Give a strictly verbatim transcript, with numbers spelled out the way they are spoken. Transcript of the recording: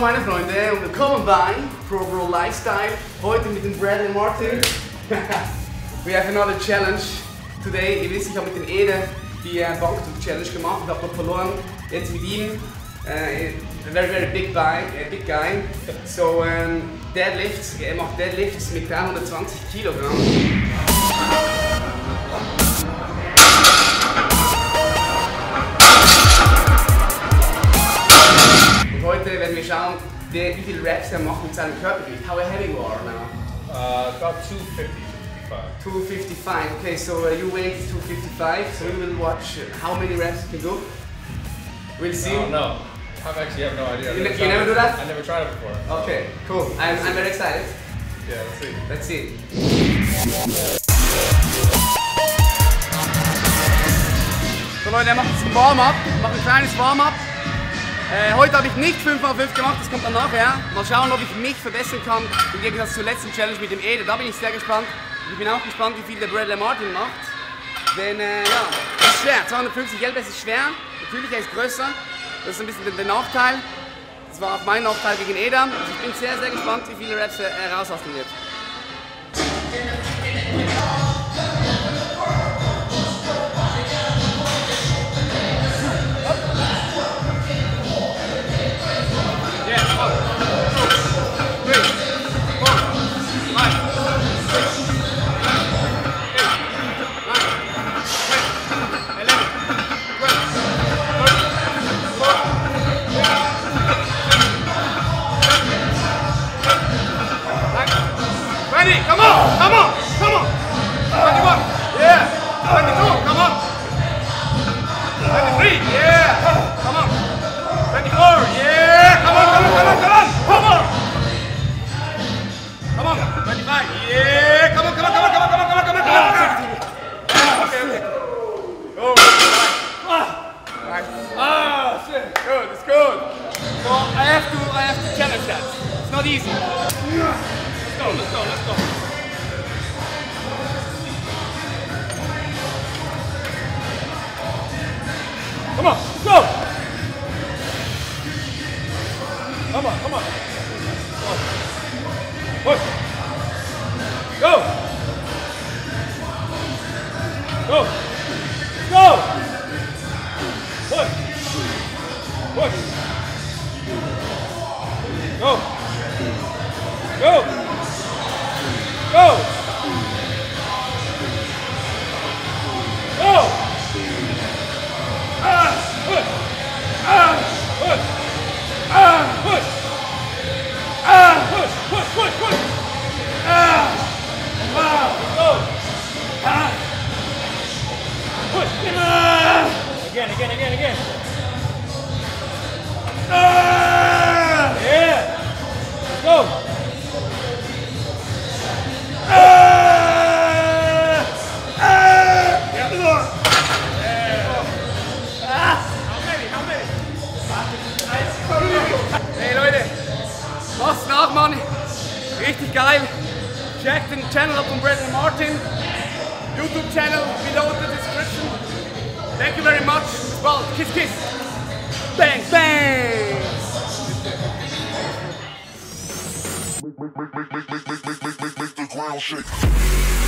Ciao meine Freunde und willkommen bei Pro Bro Lifestyle. Heute mit dem Bradley Martyn. We have another challenge today. Ihr wisst, ich habe mit den Ede die Bankdrück Challenge gemacht. Ich habe noch verloren. Jetzt mit ihm. Uh, very very big guy. Uh, big guy. So um, deadlifts. Er macht Deadlifts mit dreihundertzwanzig Kilogramm. Heute werden wir schauen, der, wie viele Reps er macht mit seinem Körpergewicht. How heavy you are now? Uh, about two fifty, two fifty-five. two fifty-five. Okay, so uh, you weigh two fifty-five. So we will watch how many reps you can do. We'll see. No, no. I actually have no idea. You, ne you never do that? I never tried it before. Okay, cool. I'm, I'm very excited. Yeah, let's see. Let's see. So Leute, er macht jetzt ein Warm-up. Macht ein kleines Warm-up. Äh, heute habe ich nicht fünf mal fünf gemacht, das kommt dann nachher. Mal schauen, ob ich mich verbessern kann im Gegensatz zur letzten Challenge mit dem Ede. Da bin ich sehr gespannt. Ich bin auch gespannt, wie viel der Bradley Martyn macht. Denn, äh, ja, das ist schwer. zweihundertfünfzig L B S ist schwer. Natürlich, er ist größer. Das ist ein bisschen der Nachteil. Das war auch mein Nachteil gegen Ede. Also ich bin sehr, sehr gespannt, wie viele Reps er raushasten wird. Come on, come on, come on! twenty-one, yeah! twenty-two, come on! twenty-three, yeah! Come on! twenty-four, yeah! Come on, come on, come on, come on! Come on! Come on! twenty-five, yeah! Come on, come on, come on, come on, come on, come on, come on, come on! Okay, okay. Go, right. Right. Ah, shit! Good, it's good! So, I have to, I have to challenge that. It's not easy. Let's go, let's go, let's go. Come on, let's go! Come on, come on. Push. Go! Go! Go! Push. Push. Go! Go! Go! Go! Again, again, again, again. Ah! Yeah. Go. Ah! Ah! Yeah. Yeah. Ah! How many? How many? Hey Leute, passt nach, Mann. Richtig geil. Checkt den Channel ab von Bradley Martyn. YouTube Channel below the description. Thank you very much. Well, kiss, kiss. Bang, bang.